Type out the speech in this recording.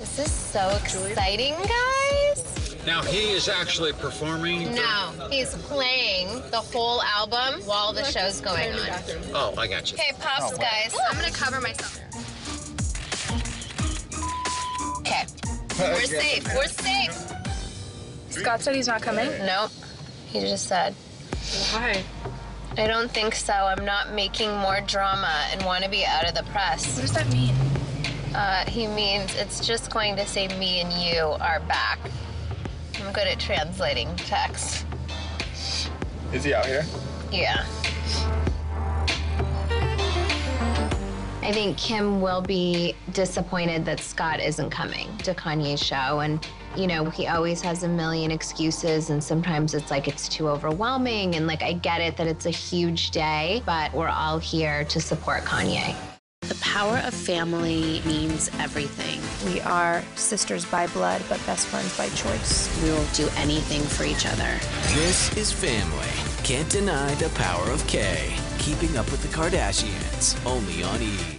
This is so exciting, guys. Now, he is actually performing? No, he's playing the whole album while the show's going on. Oh, I got you. Okay, pops, guys. I'm going to cover myself. Okay. We're safe. We're safe. Scott said he's not coming? Nope. He just said. Why? I don't think so. I'm not making more drama and want to be out of the press. What does that mean? He means it's just going to say me and you are back. I'm good at translating text. Is he out here? Yeah. I think Kim will be disappointed that Scott isn't coming to Kanye's show. And, you know, he always has a million excuses, and sometimes it's like it's too overwhelming. And, like, I get it that it's a huge day, but we're all here to support Kanye. The power of family means everything. We are sisters by blood, but best friends by choice. We will do anything for each other. This is family. Can't deny the power of K. Keeping Up with the Kardashians, only on E!